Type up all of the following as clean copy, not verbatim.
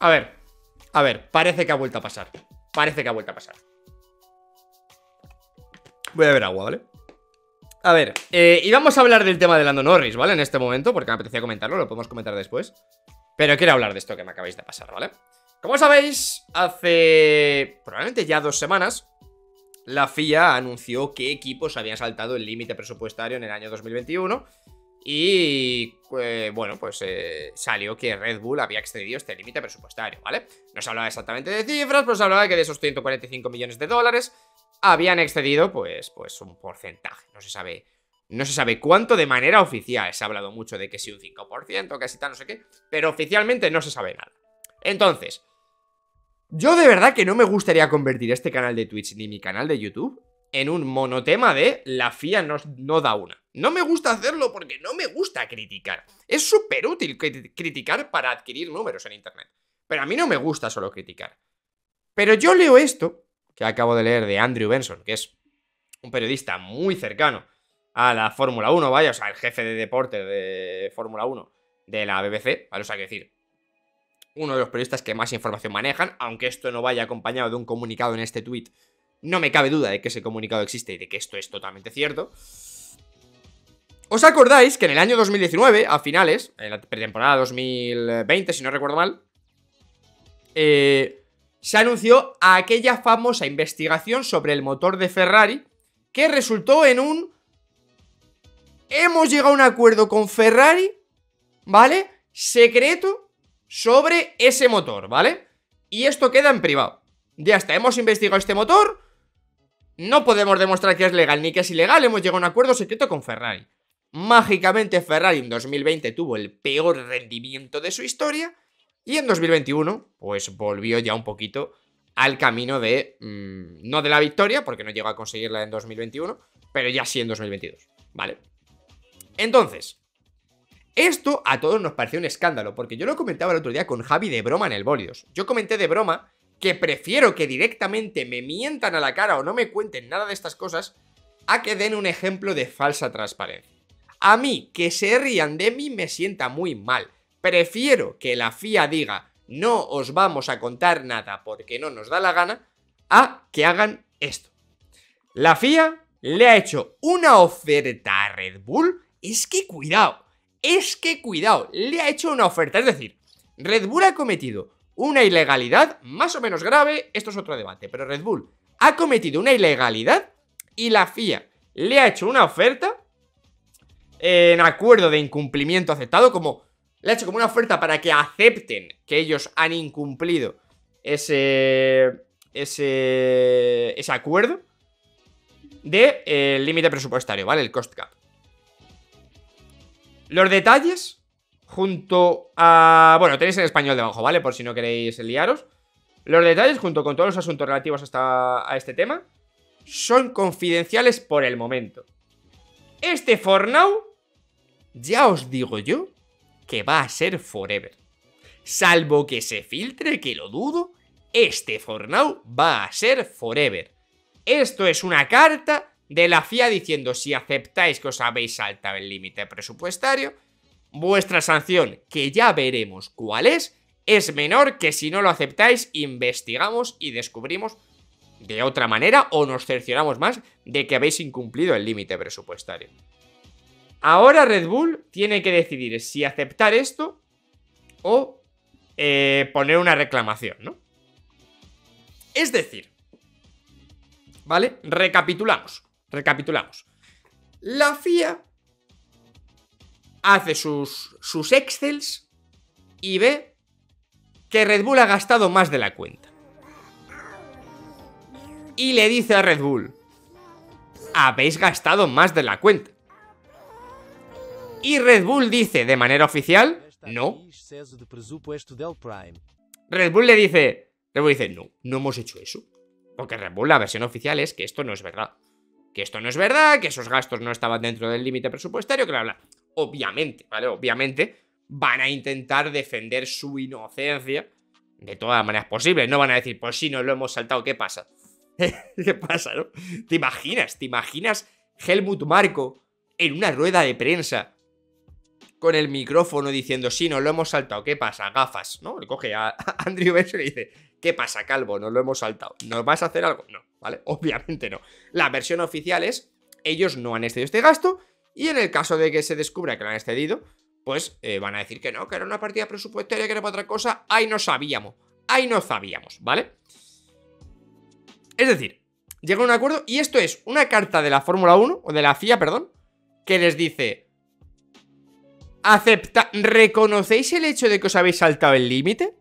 A ver, parece que ha vuelto a pasar. Parece que ha vuelto a pasar. Voy a beber agua, ¿vale? A ver, y vamos a hablar del tema de Lando Norris, ¿vale? En este momento, porque me apetecía comentarlo, lo podemos comentar después. Pero quiero hablar de esto que me acabáis de pasar, ¿vale? Como sabéis, hace probablemente ya 2 semanas, la FIA anunció que equipos habían saltado el límite presupuestario en el año 2021 y, bueno, pues salió que Red Bull había excedido este límite presupuestario, ¿vale? No se hablaba exactamente de cifras, pero se hablaba de que de esos 145 millones de dólares habían excedido, pues un porcentaje. No se sabe cuánto de manera oficial. Se ha hablado mucho de que sí un 5%, casi tal, no sé qué, pero oficialmente no se sabe nada. Entonces, yo de verdad que no me gustaría convertir este canal de Twitch ni mi canal de YouTube en un monotema de la FIA no da una. No me gusta hacerlo porque no me gusta criticar. Es súper útil criticar para adquirir números en internet, pero a mí no me gusta solo criticar. Pero yo leo esto que acabo de leer de Andrew Benson, que es un periodista muy cercano a la Fórmula 1, vaya, o sea, el jefe de deporte de Fórmula 1 de la BBC, ¿vale? O sea, que decir, uno de los periodistas que más información manejan, aunque esto no vaya acompañado de un comunicado en este tuit, no me cabe duda de que ese comunicado existe y de que esto es totalmente cierto. ¿Os acordáis que en el año 2019, a finales, en la pretemporada 2020, si no recuerdo mal, se anunció aquella famosa investigación sobre el motor de Ferrari que resultó en un hemos llegado a un acuerdo con Ferrari, ¿vale? Secreto sobre ese motor, ¿vale? Y esto queda en privado. Ya está, hemos investigado este motor, no podemos demostrar que es legal ni que es ilegal, hemos llegado a un acuerdo secreto con Ferrari. Mágicamente Ferrari en 2020 tuvo el peor rendimiento de su historia. Y en 2021, pues volvió ya un poquito al camino de, no de la victoria, porque no llegó a conseguirla en 2021, pero ya sí en 2022, ¿vale? Entonces, esto a todos nos pareció un escándalo, porque yo lo comentaba el otro día con Javi de broma en el Bolios. Yo comenté de broma que prefiero que directamente me mientan a la cara o no me cuenten nada de estas cosas, a que den un ejemplo de falsa transparencia. A mí, que se rían de mí me sienta muy mal. Prefiero que la FIA diga no os vamos a contar nada porque no nos da la gana, a que hagan esto. La FIA le ha hecho una oferta a Red Bull. Es que cuidado, le ha hecho una oferta. Es decir, Red Bull ha cometido una ilegalidad más o menos grave. Esto es otro debate, pero Red Bull ha cometido una ilegalidad y la FIA le ha hecho una oferta en acuerdo de incumplimiento aceptado, le ha hecho como una oferta para que acepten que ellos han incumplido ese acuerdo de límite presupuestario, ¿vale? El cost cap. Los detalles junto a... Bueno, tenéis en español debajo, ¿vale? Por si no queréis liaros. Los detalles junto con todos los asuntos relativos a este tema son confidenciales por el momento. Este for now, ya os digo yo, que va a ser forever. Salvo que se filtre, que lo dudo, este for now va a ser forever. Esto es una carta de la FIA diciendo si aceptáis que os habéis saltado el límite presupuestario, vuestra sanción, que ya veremos cuál es menor que si no lo aceptáis, investigamos y descubrimos de otra manera o nos cercioramos más de que habéis incumplido el límite presupuestario. Ahora Red Bull tiene que decidir si aceptar esto o poner una reclamación, ¿no? Es decir, ¿vale? Recapitulamos. La FIA hace sus excels y ve que Red Bull ha gastado más de la cuenta. Y le dice a Red Bull, habéis gastado más de la cuenta. Y Red Bull dice de manera oficial, no. Red Bull dice, no hemos hecho eso. Porque Red Bull, la versión oficial es que esto no es verdad. Que esto no es verdad, que esos gastos no estaban dentro del límite presupuestario, que bla, bla. Obviamente, ¿vale? Obviamente van a intentar defender su inocencia de todas las maneras posibles. No van a decir, pues sí, nos lo hemos saltado, ¿qué pasa? ¿Qué pasa, no? ¿Te imaginas Helmut Marco en una rueda de prensa con el micrófono diciendo, sí, nos lo hemos saltado, ¿qué pasa? Gafas, ¿no? Le coge a Andrew Benson y le dice, ¿qué pasa, calvo? Nos lo hemos saltado. ¿Nos vas a hacer algo? No, ¿vale? Obviamente no. La versión oficial es, ellos no han excedido este gasto y en el caso de que se descubra que lo han excedido, pues van a decir que era una partida presupuestaria, que era para otra cosa, ahí no sabíamos, ¿vale? Es decir, llega a un acuerdo y esto es una carta de la Fórmula 1, o de la FIA, perdón, que les dice, ¿reconocéis el hecho de que os habéis saltado el límite?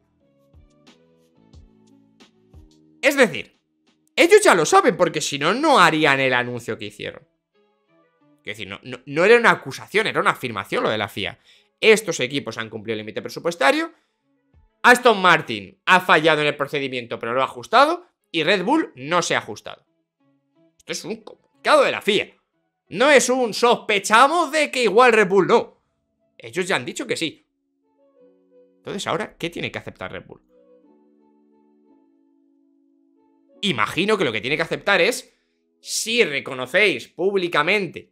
Es decir, ellos ya lo saben, porque si no, no harían el anuncio que hicieron. Es decir, no era una acusación, era una afirmación lo de la FIA. Estos equipos han cumplido el límite presupuestario, Aston Martin ha fallado en el procedimiento pero lo ha ajustado, y Red Bull no se ha ajustado. Esto es un comunicado de la FIA. No es un sospechamos de que igual Red Bull no. Ellos ya han dicho que sí. Entonces ahora, ¿qué tiene que aceptar Red Bull? Imagino que lo que tiene que aceptar es, si reconocéis públicamente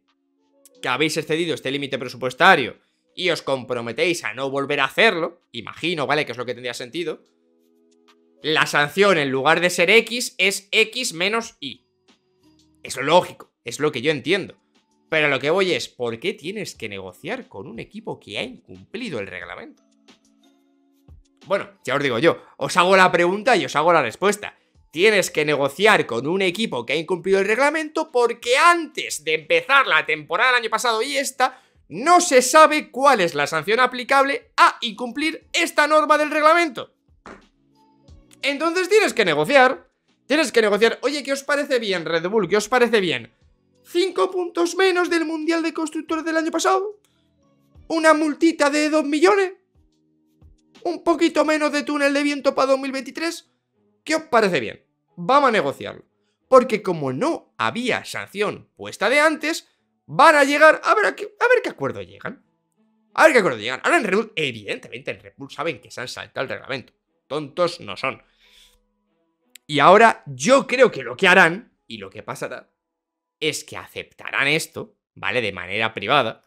que habéis excedido este límite presupuestario y os comprometéis a no volver a hacerlo, imagino, ¿vale?, que es lo que tendría sentido, la sanción en lugar de ser X es X menos Y. Es lógico, es lo que yo entiendo. Pero lo que voy es, ¿por qué tienes que negociar con un equipo que ha incumplido el reglamento? Bueno, ya os digo yo, os hago la pregunta y os hago la respuesta. Tienes que negociar con un equipo que ha incumplido el reglamento porque antes de empezar la temporada del año pasado y esta, no se sabe cuál es la sanción aplicable a incumplir esta norma del reglamento. Entonces tienes que negociar, oye, ¿qué os parece bien, Red Bull? ¿Qué os parece bien? 5 puntos menos del Mundial de Constructores del año pasado, una multita de 2 millones, un poquito menos de túnel de viento para 2023, ¿qué os parece bien? Vamos a negociarlo, porque como no había sanción puesta de antes, van a llegar, a ver qué acuerdo llegan. Ahora en Red Bull, evidentemente en Red Bull saben que se han saltado el reglamento. Tontos no son. Y ahora yo creo que lo que harán y lo que pasará es que aceptarán esto, ¿vale?, de manera privada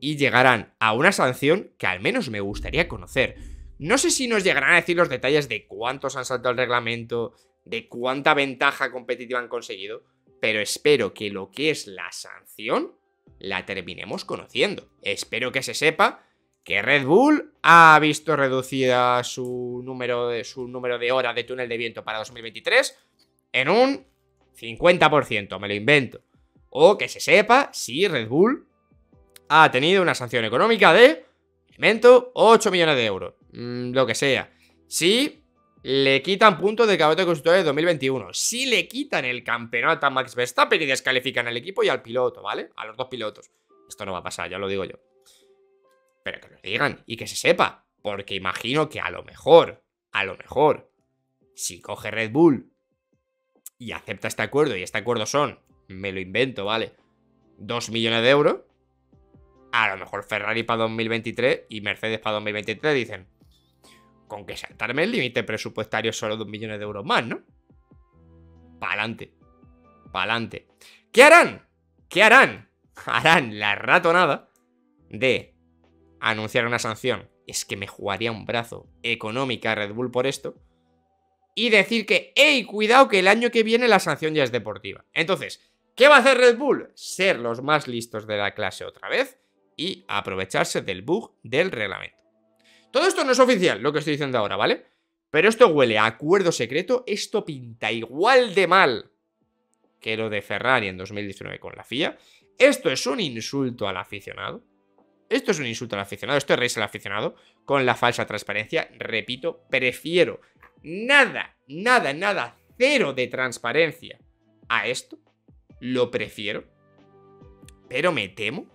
y llegarán a una sanción que al menos me gustaría conocer. No sé si nos llegarán a decir los detalles de cuántos han saltado el reglamento, de cuánta ventaja competitiva han conseguido, pero espero que lo que es la sanción la terminemos conociendo. Espero que se sepa que Red Bull ha visto reducida su número de horas de túnel de viento para 2023 en un 50%, me lo invento. O que se sepa si Red Bull ha tenido una sanción económica de, invento, 8 millones de euros, lo que sea. Si le quitan puntos del campeonato de constructores de 2021, si le quitan el campeonato a Max Verstappen y descalifican al equipo y al piloto, ¿vale? A los dos pilotos. Esto no va a pasar, ya lo digo yo. Pero que nos digan y que se sepa, porque imagino que a lo mejor, si coge Red Bull y acepta este acuerdo, y este acuerdo son, me lo invento, ¿vale?, 2 millones de euros, a lo mejor Ferrari para 2023 y Mercedes para 2023 dicen, con que saltarme el límite presupuestario solo 2 millones de euros más, ¿no? Pa'lante. ¿Qué harán? Harán la ratonada de anunciar una sanción, es que me jugaría un brazo, económica a Red Bull por esto, y decir que, hey, cuidado que el año que viene la sanción ya es deportiva. Entonces, ¿qué va a hacer Red Bull? Ser los más listos de la clase otra vez y aprovecharse del bug del reglamento. Todo esto no es oficial, lo que estoy diciendo ahora, ¿vale? Pero esto huele a acuerdo secreto, esto pinta igual de mal que lo de Ferrari en 2019 con la FIA. Esto es un insulto al aficionado. Esto es reírse al aficionado con la falsa transparencia. Repito, prefiero nada, cero de transparencia a esto. Lo prefiero. Pero me temo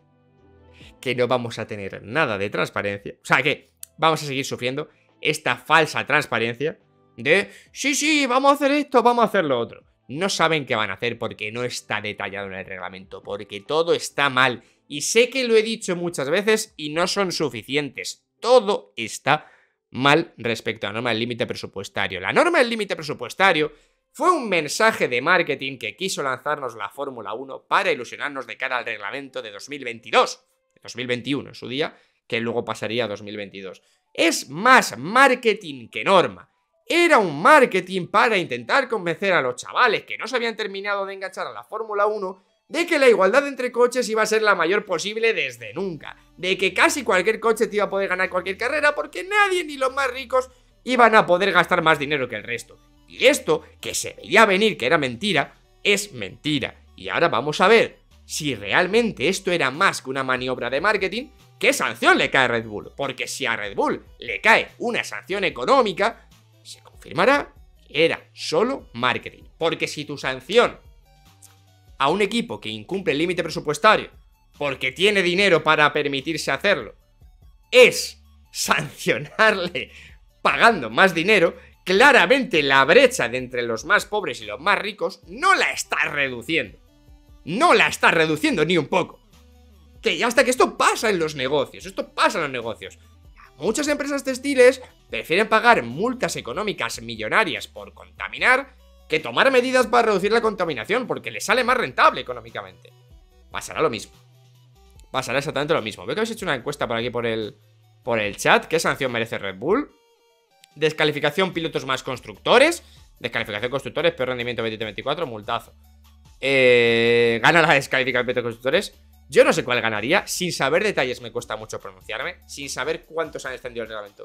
que no vamos a tener nada de transparencia. O sea que vamos a seguir sufriendo esta falsa transparencia de sí, vamos a hacer esto, vamos a hacer lo otro. No saben qué van a hacer porque no está detallado en el reglamento, porque todo está mal. Y sé que lo he dicho muchas veces y no son suficientes. Todo está mal respecto a la norma del límite presupuestario. La norma del límite presupuestario fue un mensaje de marketing que quiso lanzarnos la Fórmula 1 para ilusionarnos de cara al reglamento de 2022. 2021 en su día, que luego pasaría a 2022. Es más marketing que norma. Era un marketing para intentar convencer a los chavales que no se habían terminado de enganchar a la Fórmula 1 de que la igualdad entre coches iba a ser la mayor posible desde nunca, de que casi cualquier coche te iba a poder ganar cualquier carrera porque nadie, ni los más ricos, iban a poder gastar más dinero que el resto. Y esto, que se veía venir que era mentira, es mentira. Y ahora vamos a ver si realmente esto era más que una maniobra de marketing. ¿Qué sanción le cae a Red Bull? Porque si a Red Bull le cae una sanción económica, se confirmará que era solo marketing. Porque si tu sanción a un equipo que incumple el límite presupuestario porque tiene dinero para permitirse hacerlo es sancionarle pagando más dinero, claramente la brecha de entre los más pobres y los más ricos no la está reduciendo. No la está reduciendo ni un poco. Que hasta que esto pasa en los negocios, muchas empresas textiles prefieren pagar multas económicas millonarias por contaminar que tomar medidas para reducir la contaminación, porque les sale más rentable económicamente. Pasará lo mismo. Pasará exactamente lo mismo. Veo que habéis hecho una encuesta por aquí por el chat. ¿Qué sanción merece Red Bull? Descalificación pilotos más constructores. Descalificación constructores, peor rendimiento 2024, multazo. ¿Gana la descalificación pilotos constructores? Yo no sé cuál ganaría. Sin saber detalles me cuesta mucho pronunciarme. Sin saber cuántos han extendido el reglamento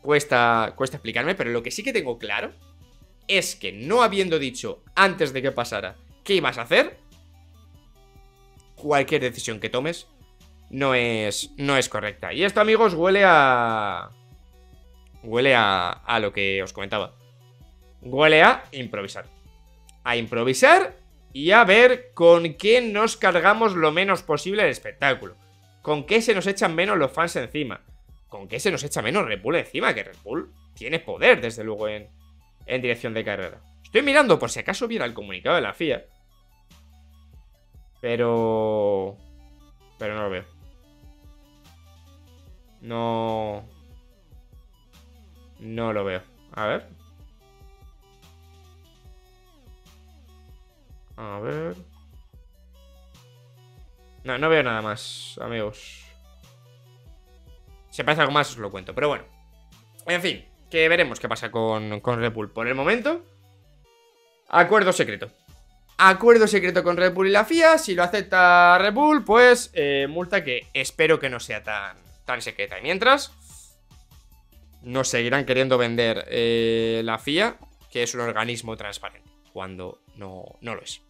cuesta explicarme. Pero lo que sí que tengo claro es que, no habiendo dicho antes de que pasara qué ibas a hacer, cualquier decisión que tomes no es correcta. Y esto, amigos, huele a lo que os comentaba. Huele a improvisar. A improvisar y a ver con qué nos cargamos lo menos posible el espectáculo. Con qué se nos echan menos los fans encima. Con qué se nos echa menos Red Bull encima. Que Red Bull tiene poder, desde luego, en dirección de carrera. Estoy mirando por si acaso viera el comunicado de la FIA. Pero no lo veo. No lo veo. A ver. No, no veo nada más, amigos. Si aparece algo más os lo cuento, pero bueno. En fin, que veremos qué pasa con Red Bull. Por el momento, acuerdo secreto. Acuerdo secreto con Red Bull y la FIA. Si lo acepta Red Bull, pues multa que espero que no sea tan secreta. Y mientras, nos seguirán queriendo vender la FIA, que es un organismo transparente, cuando no lo es.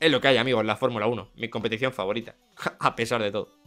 Es lo que hay, amigos, la Fórmula 1, mi competición favorita, a pesar de todo.